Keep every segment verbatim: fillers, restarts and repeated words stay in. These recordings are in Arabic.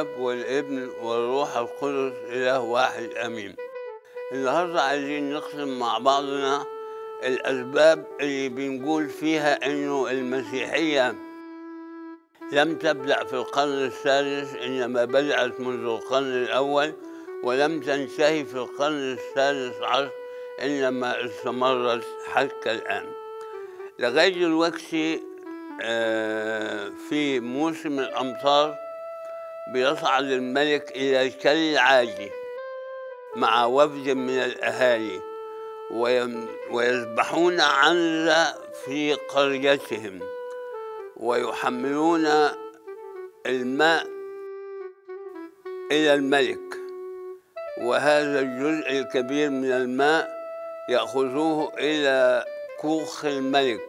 الاب والابن والروح القدس اله واحد امين. النهارده عايزين نقسم مع بعضنا الاسباب اللي بنقول فيها انه المسيحيه لم تبدا في القرن السادس انما بدات منذ القرن الاول، ولم تنتهي في القرن السادس عشر انما استمرت حتى الان. لغايه دلوقتي في موسم الامطار بيصعد الملك الى تل عادي مع وفد من الاهالي ويذبحون عنزه في قريتهم ويحملون الماء الى الملك، وهذا الجزء الكبير من الماء ياخذوه الى كوخ الملك،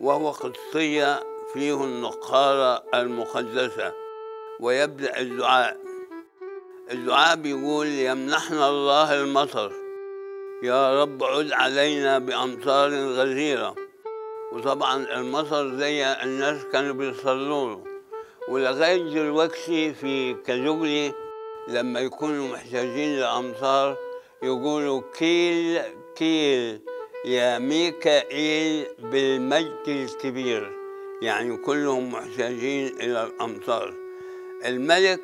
وهو قدسية فيه النقارة المقدسة، ويبدأ الدعاء. الدعاء بيقول: يمنحنا الله المطر، يا رب عد علينا بأمطار غزيرة. وطبعا المطر زي الناس كانوا بيصلوا له، ولغاية دلوقتي في كاجوجلي لما يكونوا محتاجين لأمطار يقولوا: كيل كيل يا ميكائيل بالمجد الكبير، يعني كلهم محتاجين إلى الأمطار. الملك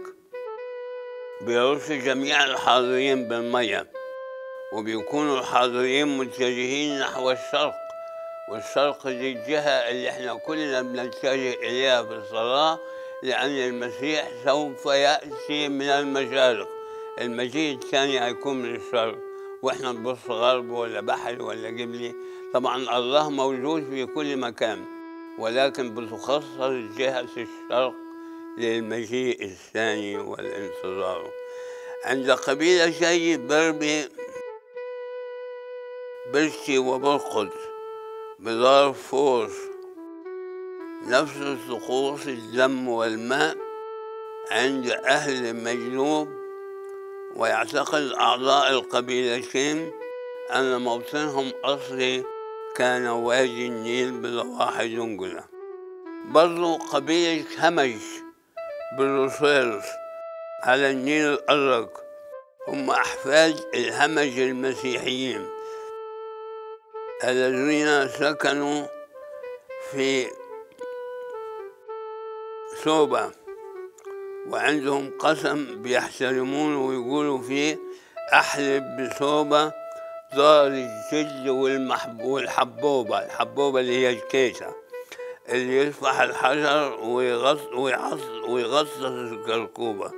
بيرش جميع الحاضرين بالمية، وبيكونوا الحاضرين متجهين نحو الشرق، والشرق دي الجهة اللي احنا كلنا بنتجه إليها في الصلاة، لأن المسيح سوف يأتي من المشارق، المجيء الثاني هيكون من الشرق، واحنا نبص غرب ولا بحر ولا جبلي. طبعا الله موجود في كل مكان، ولكن بتخصص جهة الشرق للمجيء الثاني والانتظار. عند قبيلة زي بربي برشي وبرقد بدار فورس نفس طقوس الدم والماء عند أهل مجنوب، ويعتقد أعضاء القبيلتين أن موطنهم أصلي كان وادي النيل بضواحي دنجلة. برضو قبيلة همج بالروسيرس على النيل الأزرق هم أحفاد الهمج المسيحيين الذين سكنوا في ثوبة، وعندهم قسم بيحترمونه ويقولوا فيه: أحلب بثوبة دار الجد والحبوبة. الحبوبة اللي هي الكيسة اللي يشفح الحجر ويغطس ويغطس ويغطس الكركوبة،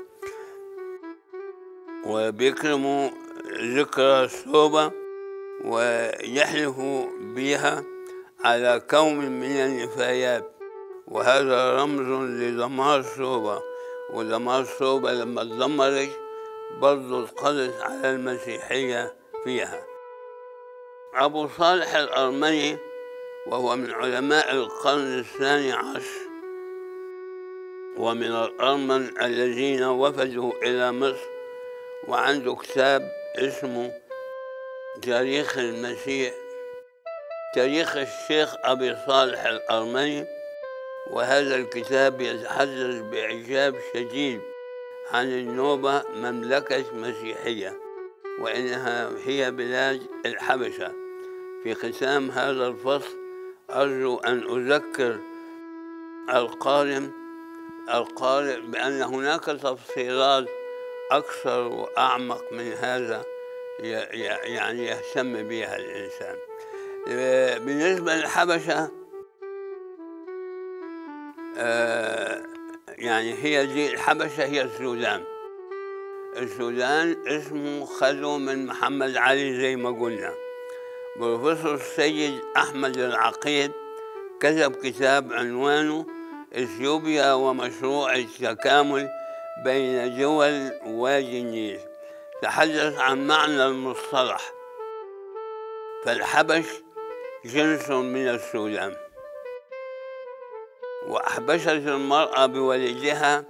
وبيكرموا ذكرى الثوبة ويحلفوا بها على كوم من النفايات، وهذا رمز لدمار الثوبة. ولما الثوبة لما اتدمرت برضه اتقضت على المسيحية فيها. أبو صالح الأرمني وهو من علماء القرن الثاني عشر ومن الأرمن الذين وفدوا إلى مصر، وعنده كتاب اسمه تاريخ المسيح، تاريخ الشيخ أبي صالح الأرمني. وهذا الكتاب يتحدث بإعجاب شديد عن النوبة مملكة مسيحية، وإنها هي بلاد الحبشة. في ختام هذا الفصل أرجو أن أذكر القارئ القارئ بأن هناك تفصيلات أكثر وأعمق من هذا يعني يهتم بها الإنسان. بالنسبة للحبشة آه يعني هي دي الحبشة هي السودان. السودان اسمه خذوا من محمد علي زي ما قلنا. بروفيسور السيد أحمد العقيد كتب كتاب عنوانه إثيوبيا ومشروع التكامل بين دول وادي النيل، تحدث عن معنى المصطلح، فالحبش جنس من السودان. وأحبشت المرأة بولدها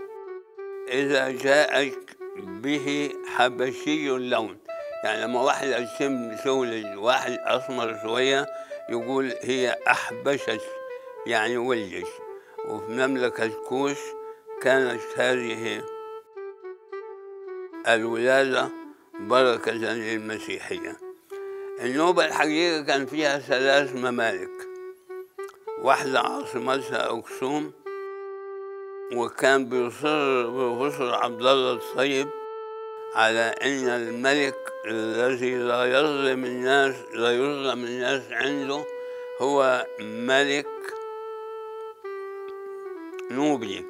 إذا جاءت به حبشي اللون، يعني لما واحد السم تولد واحد أسمر شوية يقول هي أحبشت يعني ولدت. وفي مملكة كوش كانت هذه الولادة بركة للمسيحية. النوبة الحقيقة كان فيها ثلاث ممالك، واحدة عاصمتها أكسوم، وكان بيصر بروفيسور عبد الله الطيب على أن الملك الذي لا يظلم الناس لا يظلم الناس عنده هو ملك نوبي.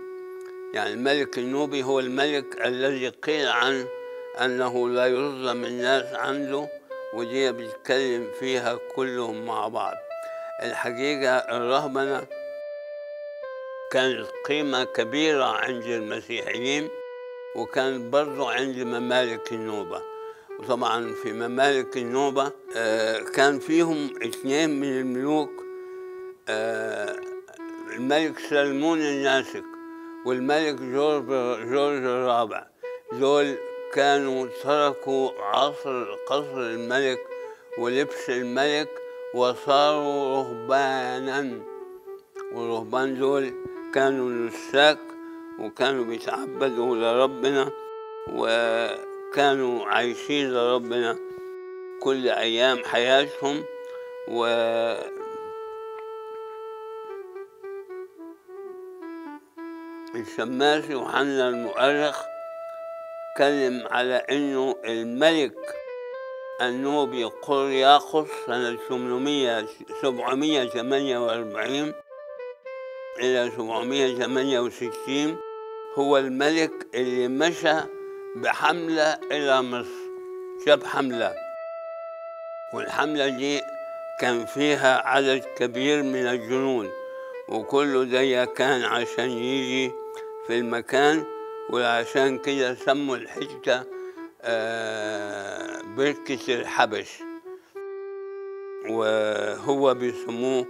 يعني الملك النوبي هو الملك الذي قيل عنه أنه لا يظلم الناس عنده، ودي بيتكلم فيها كلهم مع بعض. الحقيقة الرهبنة كانت قيمة كبيرة عند المسيحيين، وكان برضو عند ممالك النوبة. وطبعا في ممالك النوبة كان فيهم اثنين من الملوك، الملك سلمون الناسك والملك جورج جورج الرابع. دول كانوا تركوا عصر قصر الملك ولبس الملك وصاروا رهبانا، والرهبان دول كانوا نساك وكانوا بيتعبدوا لربنا وكانوا عايشين لربنا كل أيام حياتهم. و الشماس يوحنا المؤرخ تكلم على أنه الملك النوبي قرياقص سنة سبعمائة وثمانية وأربعين إلى سبعمائة وثمانية وستين هو الملك اللي مشى بحملة إلى مصر، جاب حملة، والحملة دي كان فيها عدد كبير من الجنود، وكله ده كان عشان يجي في المكان، وعشان كده سموا الحتة آه بركة الحبش، وهو بيسموه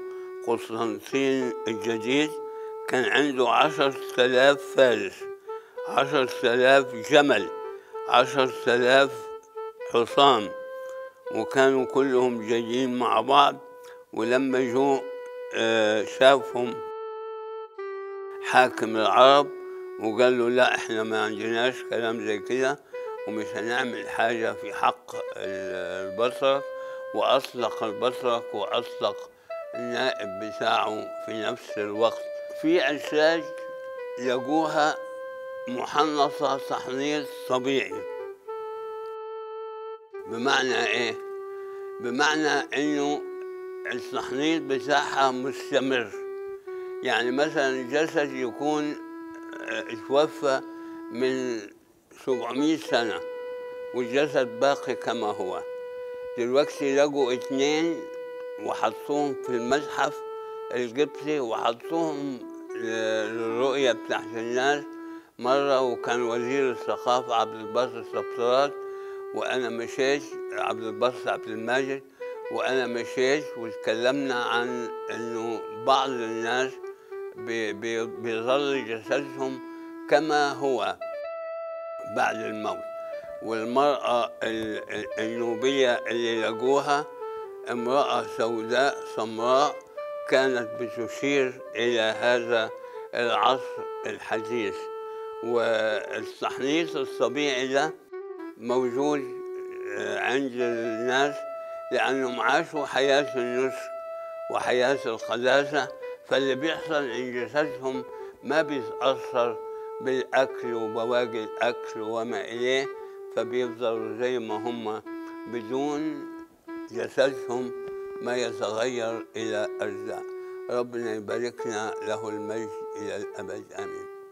قسطنطين الجديد. كان عنده عشرة آلاف فارس، عشرة آلاف جمل، عشرة آلاف حصان، وكانوا كلهم جايين مع بعض. ولما جو آه شافهم حاكم العرب وقال له لا احنا ما عندناش كلام زي كده ومش هنعمل حاجة في حق البطرك، وأطلق البطرك وأطلق النائب بتاعه في نفس الوقت. في أجساد لقوها محنصة تحنيط طبيعي، بمعنى إيه؟ بمعنى إنه التحنيط بتاعها مستمر. يعني مثلا جسد يكون اتوفى من سبعمائة سنة والجسد باقي كما هو. دلوقتي لقوا اثنين وحطوهم في المتحف القبطي وحطوهم للرؤية بتاعت الناس مرة، وكان وزير الثقافة عبد الباسط السفطرات، وأنا مشيت عبد الباسط عبد الماجد وأنا مشيت وتكلمنا عن إنه بعض الناس بيظل جسدهم كما هو بعد الموت. والمرأة النوبية اللي لقوها امرأة سوداء سمراء كانت بتشير إلى هذا العصر الحديث، والتحنيط الطبيعي ده موجود عند الناس لأنهم عاشوا حياة النسك وحياة القداسة، فاللي بيحصل إن جسدهم ما بيتأثر بالأكل وبواقي الأكل وما إليه، فبيفضلوا زي ما هم بدون جسدهم ما يتغير إلى أجزاء. ربنا يباركنا، له المجد إلى الأبد، آمين.